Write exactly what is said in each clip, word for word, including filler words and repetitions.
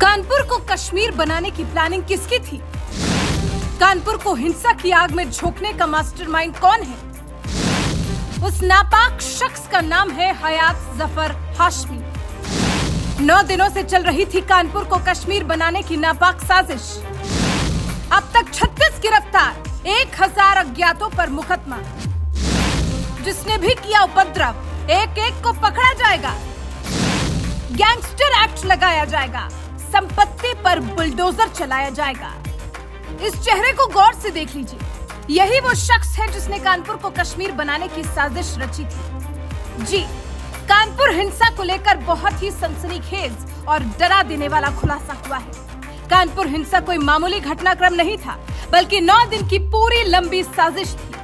कानपुर को कश्मीर बनाने की प्लानिंग किसकी थी? कानपुर को हिंसा की आग में झोंकने का मास्टरमाइंड कौन है? उस नापाक शख्स का नाम है हयात जफर हाशमी। नौ दिनों से चल रही थी कानपुर को कश्मीर बनाने की नापाक साजिश। अब तक छत्तीस गिरफ्तार, एक हजार अज्ञातों पर मुकदमा। जिसने भी किया उपद्रव, एक एक को पकड़ा जाएगा। गैंगस्टर एक्ट लगाया जाएगा, संपत्ति पर बुलडोजर चलाया जाएगा। इस चेहरे को गौर से देख लीजिए, यही वो शख्स है जिसने कानपुर को कश्मीर बनाने की साजिश रची थी। जी, कानपुर हिंसा को लेकर बहुत ही सनसनीखेज और डरा देने वाला खुलासा हुआ है। कानपुर हिंसा कोई मामूली घटनाक्रम नहीं था, बल्कि नौ दिन की पूरी लंबी साजिश थी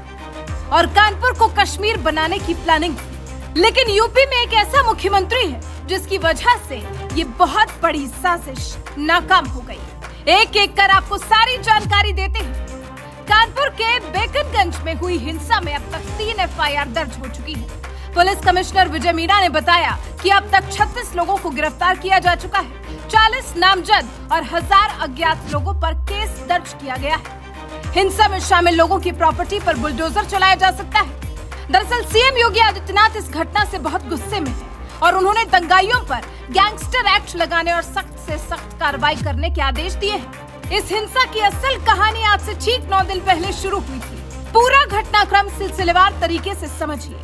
और कानपुर को कश्मीर बनाने की प्लानिंग थी। लेकिन यूपी में एक ऐसा मुख्यमंत्री है जिसकी वजह से ये बहुत बड़ी साजिश नाकाम हो गई। एक एक कर आपको सारी जानकारी देते हैं। कानपुर के बेकनगंज में हुई हिंसा में अब तक तीन एफ आई आर दर्ज हो चुकी है। पुलिस कमिश्नर विजय मीणा ने बताया कि अब तक छत्तीस लोगों को गिरफ्तार किया जा चुका है, चालीस नामजद और हजार अज्ञात लोगों पर केस दर्ज किया गया है। हिंसा में शामिल लोगों की प्रॉपर्टी पर बुलडोजर चलाया जा सकता है। दरअसल सीएम योगी आदित्यनाथ इस घटना से बहुत गुस्से में है और उन्होंने दंगाइयों पर गैंगस्टर एक्ट लगाने और सख्त से सख्त कार्रवाई करने के आदेश दिए हैं। इस हिंसा की असल कहानी आज से ठीक नौ दिन पहले शुरू हुई थी। पूरा घटनाक्रम सिलसिलेवार तरीके से समझिए।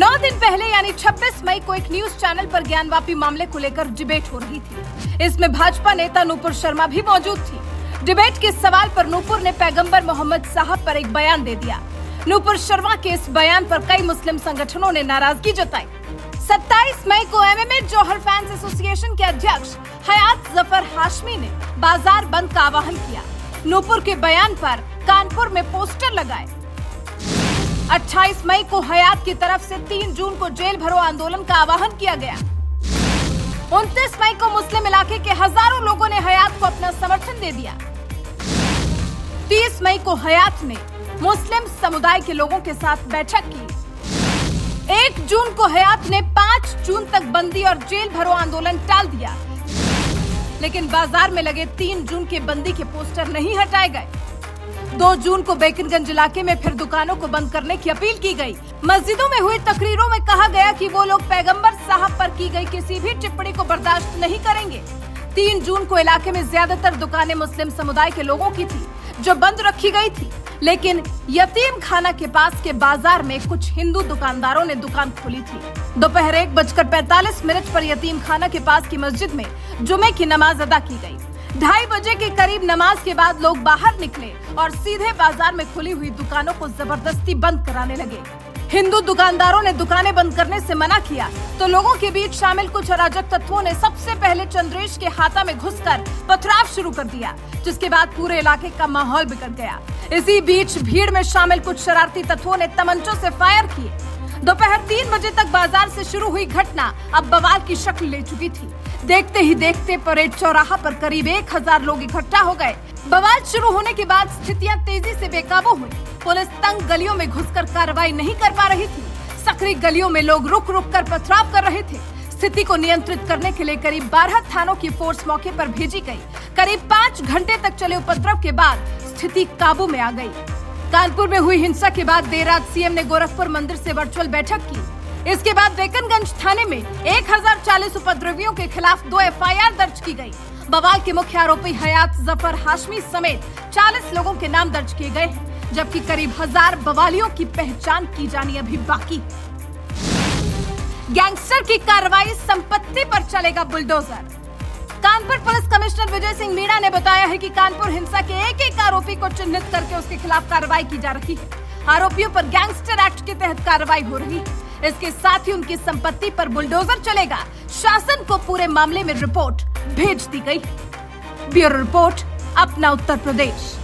नौ दिन पहले यानी छब्बीस मई को एक न्यूज चैनल पर ज्ञानवापी मामले को लेकर डिबेट हो रही थी। इसमें भाजपा नेता नूपुर शर्मा भी मौजूद थी। डिबेट के सवाल पर नूपुर ने पैगम्बर मोहम्मद साहब पर एक बयान दे दिया। नूपुर शर्मा के इस बयान पर कई मुस्लिम संगठनों ने नाराजगी जताई। सत्ताईस मई को M M A Jauhar fans association के अध्यक्ष हयात जफर हाशमी ने बाजार बंद का आह्वान किया। नूपुर के बयान पर कानपुर में पोस्टर लगाए। अट्ठाईस मई को हयात की तरफ से तीन जून को जेल भरो आंदोलन का आह्वान किया गया। उनतीस मई को मुस्लिम इलाके के हजारों लोगों ने हयात को अपना समर्थन दे दिया। तीस मई को हयात ने मुस्लिम समुदाय के लोगों के साथ बैठक की। एक जून को हयात ने पाँच जून तक बंदी और जेल भरो आंदोलन टाल दिया, लेकिन बाजार में लगे तीन जून के बंदी के पोस्टर नहीं हटाए गए। दो जून को बेकिनगंज इलाके में फिर दुकानों को बंद करने की अपील की गई। मस्जिदों में हुई तकरीरों में कहा गया कि वो लोग पैगंबर साहब पर की गई किसी भी टिप्पणी को बर्दाश्त नहीं करेंगे। तीन जून को इलाके में ज्यादातर दुकानें मुस्लिम समुदाय के लोगों की थी जो बंद रखी गयी थी, लेकिन यतीम खाना के पास के बाजार में कुछ हिंदू दुकानदारों ने दुकान खोली थी। दोपहर एक बजकर पैतालीस मिनट पर यतीम खाना के पास की मस्जिद में जुमे की नमाज अदा की गई। ढाई बजे के करीब नमाज के बाद लोग बाहर निकले और सीधे बाजार में खुली हुई दुकानों को जबरदस्ती बंद कराने लगे। हिंदू दुकानदारों ने दुकानें बंद करने से मना किया तो लोगों के बीच शामिल कुछ अराजक तत्वों ने सबसे पहले चंद्रेश के हाथा में घुसकर पथराव शुरू कर दिया, जिसके बाद पूरे इलाके का माहौल बिगड़ गया। इसी बीच भीड़ में शामिल कुछ शरारती तत्वों ने तमंचों से फायर किए। दोपहर तीन बजे तक बाजार से शुरू हुई घटना अब बवाल की शक्ल ले चुकी थी। देखते ही देखते परेड चौराहा पर करीब एक हजार लोग इकट्ठा हो गए। बवाल शुरू होने के बाद स्थितियां तेजी से बेकाबू हुई। पुलिस तंग गलियों में घुसकर कार्रवाई नहीं कर पा रही थी। सकरी गलियों में लोग रुक रुक कर पथराव कर रहे थे। स्थिति को नियंत्रित करने के लिए करीब बारह थानों की फोर्स मौके पर भेजी गई। करीब पाँच घंटे तक चले उपद्रव के बाद स्थिति काबू में आ गई। कानपुर में हुई हिंसा के बाद देर रात सीएम ने गोरखपुर मंदिर से वर्चुअल बैठक की। इसके बाद बेकनगंज थाने में एक हजार चालीस उपद्रवियों के खिलाफ दो एफ आई आर दर्ज की गयी। बवाल के मुख्य आरोपी हयात जफर हाशमी समेत चालीस लोगों के नाम दर्ज किए गए हैं, जबकि करीब हजार बवालियों की पहचान की जानी अभी बाकी। गैंगस्टर की कार्रवाई, संपत्ति पर चलेगा bulldozer. Kanpur police commissioner Vijay Singh Meena ने बताया है कि कानपुर हिंसा के एक एक आरोपी को चिन्हित करके उसके खिलाफ कार्रवाई की जा रही है। आरोपियों पर गैंगस्टर एक्ट के तहत कार्रवाई हो रही है। इसके साथ ही उनकी संपत्ति पर बुलडोजर चलेगा। शासन को पूरे मामले में रिपोर्ट भेज दी गई। ब्यूरो रिपोर्ट, अपना उत्तर प्रदेश।